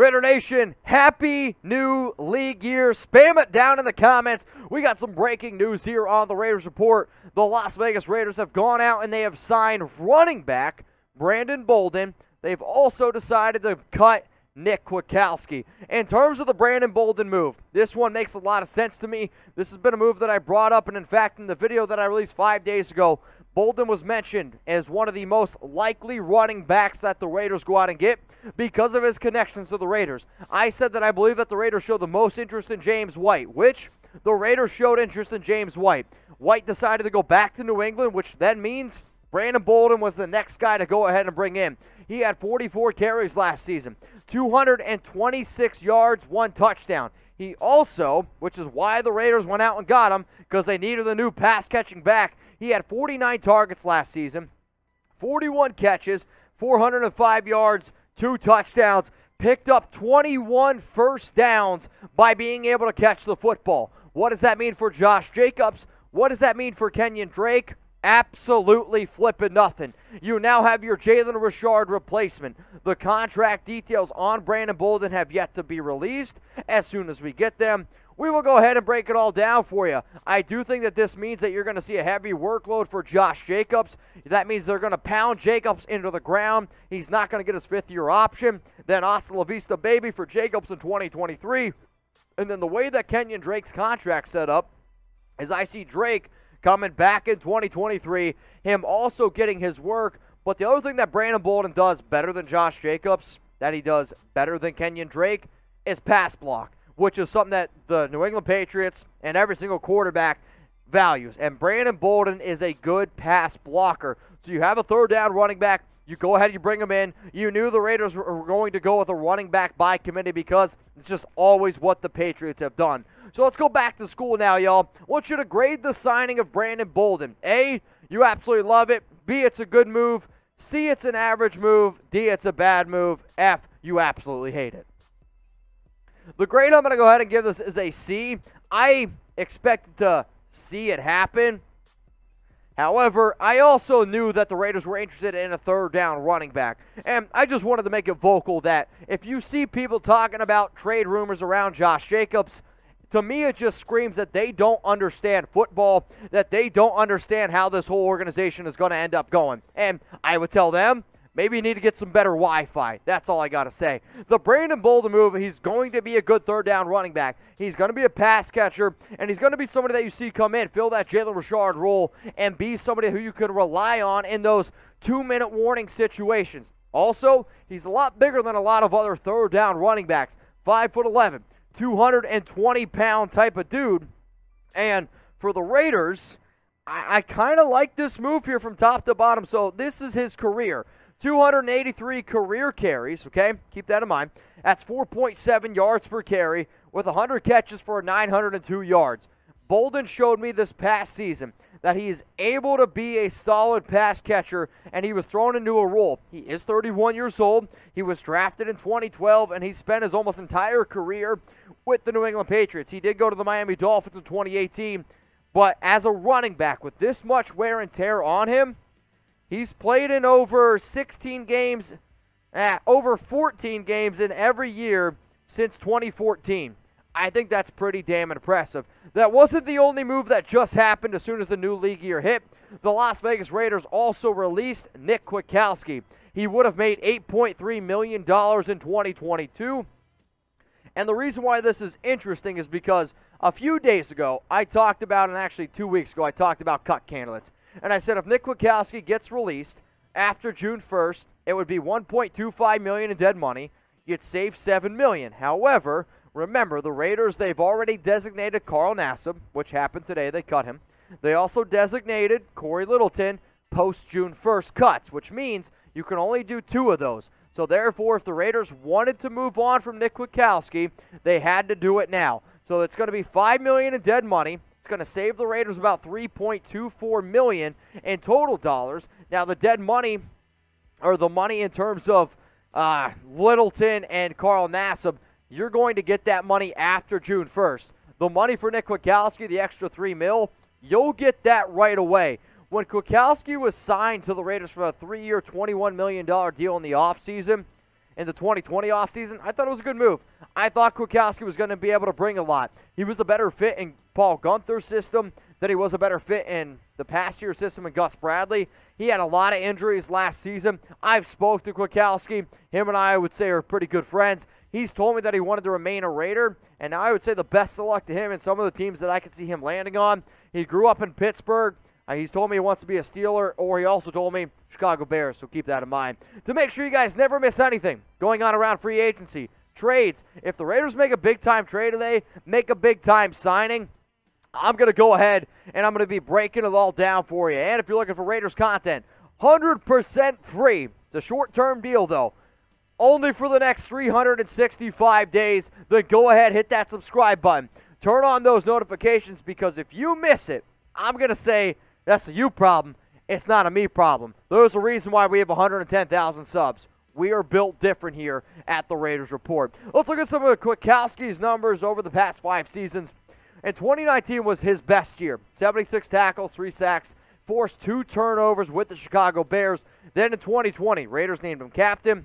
Raider Nation, happy new league year. Spam it down in the comments. We got some breaking news here on the Raiders Report. The Las Vegas Raiders have gone out and they have signed running back Brandon Bolden. They've also decided to cut Nick Kwiatkoski. In terms of the Brandon Bolden move, this one makes a lot of sense to me. This has been a move that I brought up, and in fact, in the video that I released 5 days ago, Bolden was mentioned as one of the most likely running backs that the Raiders go out and get because of his connections to the Raiders. I said that I believe that the Raiders showed the most interest in James White, which the Raiders showed interest in James White. White decided to go back to New England, which then means Brandon Bolden was the next guy to go ahead and bring in. He had 44 carries last season, 226 yards, 1 touchdown. He also, which is why the Raiders went out and got him, because they needed a new pass-catching back. He had 49 targets last season, 41 catches, 405 yards, 2 touchdowns, picked up 21 first downs by being able to catch the football. What does that mean for Josh Jacobs? What does that mean for Kenyon Drake? Absolutely flipping nothing. You now have your Jalen Richard replacement. The contract details on Brandon Bolden have yet to be released. As soon as we get them, we will go ahead and break it all down for you. I do think that this means that you're going to see a heavy workload for Josh Jacobs. That means they're going to pound Jacobs into the ground. He's not going to get his fifth-year option. Then hasta la vista, baby, for Jacobs in 2023. And then the way that Kenyon Drake's contract set up is I see Drake coming back in 2023, him also getting his work. But the other thing that Brandon Bolden does better than Josh Jacobs, that he does better than Kenyon Drake, is pass block, which is something that the New England Patriots and every single quarterback values. And Brandon Bolden is a good pass blocker. So you have a third down running back. You go ahead, you bring him in. You knew the Raiders were going to go with a running back by committee because it's just always what the Patriots have done. So let's go back to school now, y'all. I want you to grade the signing of Brandon Bolden. A, you absolutely love it. B, it's a good move. C, it's an average move. D, it's a bad move. F, you absolutely hate it. The grade I'm going to go ahead and give this is a C. I expected to see it happen. However, I also knew that the Raiders were interested in a third down running back. And I just wanted to make it vocal that if you see people talking about trade rumors around Josh Jacobs, to me it just screams that they don't understand football, that they don't understand how this whole organization is going to end up going. And I would tell them, maybe you need to get some better Wi-Fi. That's all I got to say. The Brandon Bolden move, he's going to be a good third down running back. He's going to be a pass catcher, and he's going to be somebody that you see come in, fill that Jalen Richard role, and be somebody who you can rely on in those 2-minute warning situations. Also, he's a lot bigger than a lot of other third down running backs. 5'11", 220-pound type of dude. And for the Raiders, I kind of like this move here from top to bottom. So this is his career. 283 career carries, okay? Keep that in mind. That's 4.7 yards per carry with 100 catches for 902 yards. Bolden showed me this past season that he is able to be a solid pass catcher, and he was thrown into a role. He is 31 years old. He was drafted in 2012, and he spent his almost entire career with the New England Patriots. He did go to the Miami Dolphins in 2018, but as a running back with this much wear and tear on him, he's played in over 16 games, over 14 games in every year since 2014. I think that's pretty damn impressive. That wasn't the only move that just happened as soon as the new league year hit. The Las Vegas Raiders also released Nick Kwiatkoski. He would have made $8.3 million in 2022. And the reason why this is interesting is because a few days ago, I talked about, and actually 2 weeks ago, I talked about cut candidates. And I said if Nick Kwiatkoski gets released after June 1st, it would be $1.25 million in dead money. You'd save $7 million. However, remember, the Raiders, they've already designated Carl Nassib, which happened today. They cut him. They also designated Corey Littleton post-June 1st cuts, which means you can only do 2 of those. So, therefore, if the Raiders wanted to move on from Nick Kwiatkoski, they had to do it now. So it's going to be $5 million in dead money. It's going to save the Raiders about $3.24 million in total dollars. Now, the dead money, or the money in terms of Littleton and Carl Nassib, you're going to get that money after June 1st. The money for Nick Kwiatkoski, the extra $3 million, you'll get that right away. When Kwiatkoski was signed to the Raiders for a 3-year, $21 million deal in the offseason, in the 2020 offseason, I thought it was a good move. I thought Kwiatkoski was going to be able to bring a lot. He was a better fit in Paul Gunther's system than he was a better fit in the past year system in Gus Bradley. He had a lot of injuries last season. I've spoke to Kwiatkoski. Him and I would say are pretty good friends. He's told me that he wanted to remain a Raider, and I would say the best of luck to him and some of the teams that I could see him landing on. He grew up in Pittsburgh. He's told me he wants to be a Steeler, or he also told me Chicago Bears, so keep that in mind. To make sure you guys never miss anything going on around free agency, trades. If the Raiders make a big-time trade today, make a big-time signing, I'm going to go ahead and I'm going to be breaking it all down for you. And if you're looking for Raiders content, 100% free. It's a short-term deal, though. Only for the next 365 days, then go ahead, hit that subscribe button. Turn on those notifications, because if you miss it, I'm going to say that's a you problem. It's not a me problem. There's a reason why we have 110,000 subs. We are built different here at the Raiders Report. Let's look at some of Kwiatkoski's numbers over the past 5 seasons. And 2019 was his best year. 76 tackles, 3 sacks. Forced 2 turnovers with the Chicago Bears. Then in 2020, Raiders named him captain.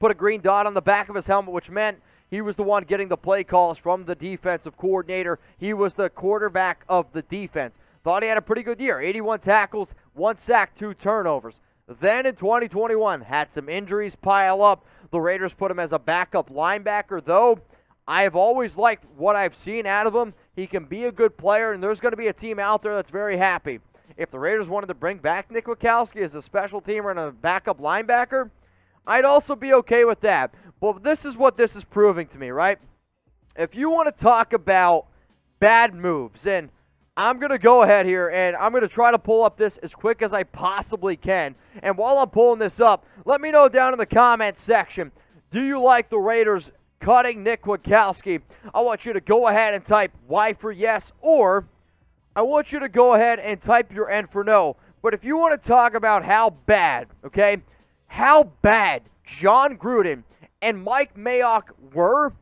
Put a green dot on the back of his helmet, which meant he was the one getting the play calls from the defensive coordinator. He was the quarterback of the defense. Thought he had a pretty good year. 81 tackles, 1 sack, 2 turnovers. Then in 2021, had some injuries pile up. The Raiders put him as a backup linebacker, though. I have always liked what I've seen out of him. He can be a good player, and there's going to be a team out there that's very happy. If the Raiders wanted to bring back Nick Kwiatkoski as a special teamer and a backup linebacker, I'd also be okay with that. But this is what this is proving to me, right? If you want to talk about bad moves, and I'm going to go ahead here, and I'm going to try to pull up this as quick as I possibly can. And while I'm pulling this up, let me know down in the comments section, do you like the Raiders cutting Nick Kwiatkoski? I want you to go ahead and type Y for yes, or I want you to go ahead and type your N for no. But if you want to talk about how bad, okay, how bad John Gruden and Mike Mayock were,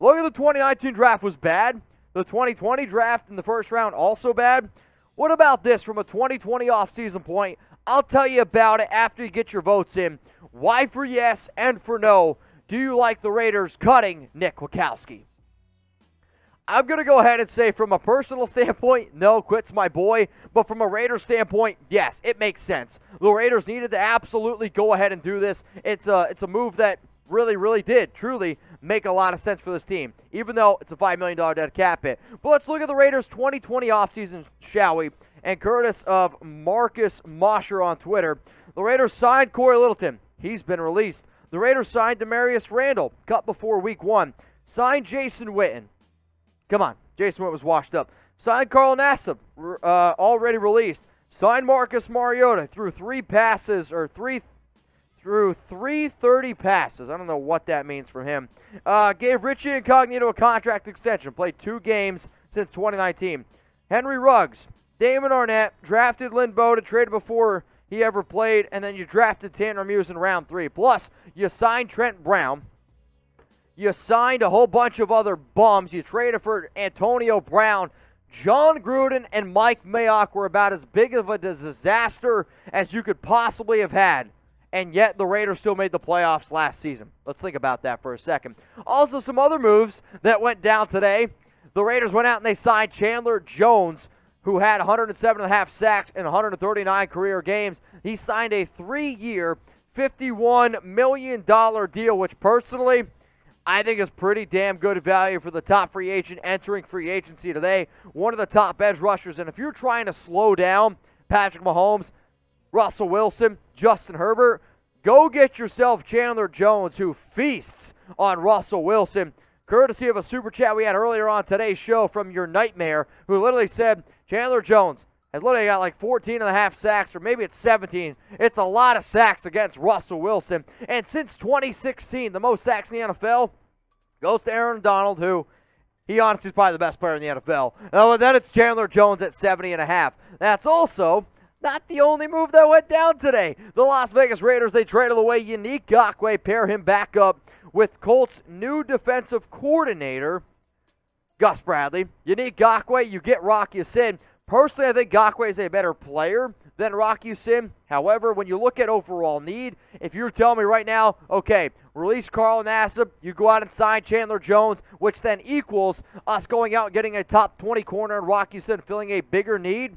look at the 2019 draft was bad. The 2020 draft in the first round also bad. What about this from a 2020 offseason point? I'll tell you about it after you get your votes in. Why for yes and for no, do you like the Raiders cutting Nick Kwiatkoski? I'm going to go ahead and say from a personal standpoint, no, quit's my boy. But from a Raiders standpoint, yes, it makes sense. The Raiders needed to absolutely go ahead and do this. It's a move that really did truly make a lot of sense for this team, even though it's a $5 million dead cap hit. But let's look at the Raiders' 2020 offseason, shall we? And courtesy of Marcus Mosher on Twitter, the Raiders signed Corey Littleton. He's been released. The Raiders signed Demarius Randall, cut before week one. Signed Jason Witten. Come on, Jason Witten was washed up. Signed Carl Nassib, already released. Signed Marcus Mariota through 330 passes. I don't know what that means for him. Gave Richie Incognito a contract extension. Played 2 games since 2019. Henry Ruggs, Damon Arnett, drafted Lynn Bowden, traded before he ever played, and then you drafted Tanner Muse in round 3. Plus, you signed Trent Brown. You signed a whole bunch of other bums. You traded for Antonio Brown. John Gruden and Mike Mayock were about as big of a disaster as you could possibly have had. And yet, the Raiders still made the playoffs last season. Let's think about that for a second. Also, some other moves that went down today. The Raiders went out and they signed Chandler Jones, who had 107.5 sacks in 139 career games. He signed a 3-year, $51 million deal, which personally, I think is pretty damn good value for the top free agent entering free agency today. One of the top edge rushers. And if you're trying to slow down Patrick Mahomes, Russell Wilson, Justin Herbert, go get yourself Chandler Jones, who feasts on Russell Wilson. Courtesy of a super chat we had earlier on today's show from Your Nightmare, who literally said Chandler Jones has literally got like 14.5 sacks, or maybe it's 17. It's a lot of sacks against Russell Wilson. And since 2016, the most sacks in the NFL goes to Aaron Donald, who he honestly is probably the best player in the NFL. And then it's Chandler Jones at 70.5. That's also not the only move that went down today. The Las Vegas Raiders, they traded away Yannick Ngakoue, pair him back up with Colts' new defensive coordinator, Gus Bradley. Yannick Ngakoue, you get Rock Ya-Sin. Personally, I think Ngakoue is a better player than Rock Ya-Sin. However, when you look at overall need, if you're telling me right now, okay, release Carl Nassib, you go out and sign Chandler Jones, which then equals us going out and getting a top 20 corner and Rock Ya-Sin filling a bigger need,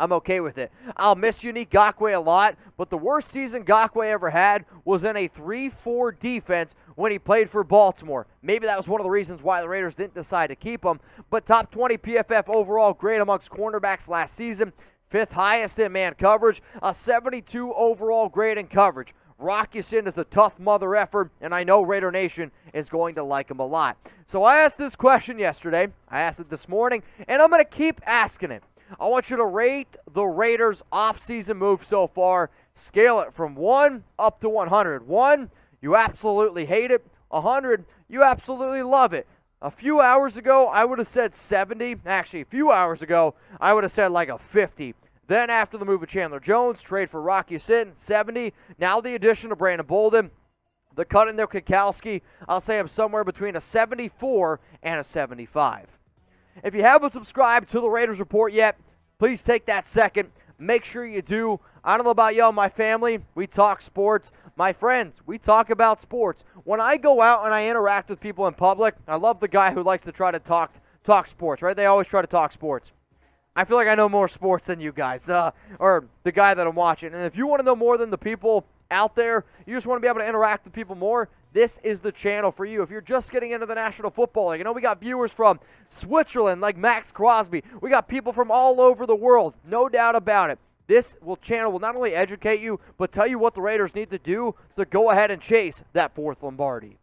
I'm okay with it. I'll miss Yannick Ngakoue a lot, but the worst season Ngakoue ever had was in a 3-4 defense when he played for Baltimore. Maybe that was one of the reasons why the Raiders didn't decide to keep him, but top 20 PFF overall grade amongst cornerbacks last season, 5th highest in man coverage, a 72 overall grade in coverage. Rock Ya-Sin is a tough mother effort, and I know Raider Nation is going to like him a lot. So I asked this question yesterday, I asked it this morning, and I'm going to keep asking it. I want you to rate the Raiders' offseason move so far. Scale it from 1 up to 100. 1, you absolutely hate it. 100, you absolutely love it. A few hours ago, I would have said 70. Actually, a few hours ago, I would have said like a 50. Then after the move of Chandler Jones, trade for Rock Ya-Sin, 70. Now the addition of Brandon Bolden, the cut in Nick Kwiatkoski, I'll say I'm somewhere between a 74 and a 75. If you haven't subscribed to the Raiders Report yet, please take that second. Make sure you do. I don't know about y'all, my family, we talk sports. My friends, we talk about sports. When I go out and I interact with people in public, I love the guy who likes to try to talk sports, right? They always try to talk sports. I feel like I know more sports than you guys, or the guy that I'm watching. And if you want to know more than the people out there, you just want to be able to interact with people more, this is the channel for you. If you're just getting into the National Football League, you know we got viewers from Switzerland like Max Crosby. We got people from all over the world, no doubt about it. This channel will not only educate you, but tell you what the Raiders need to do to go ahead and chase that fourth Lombardi.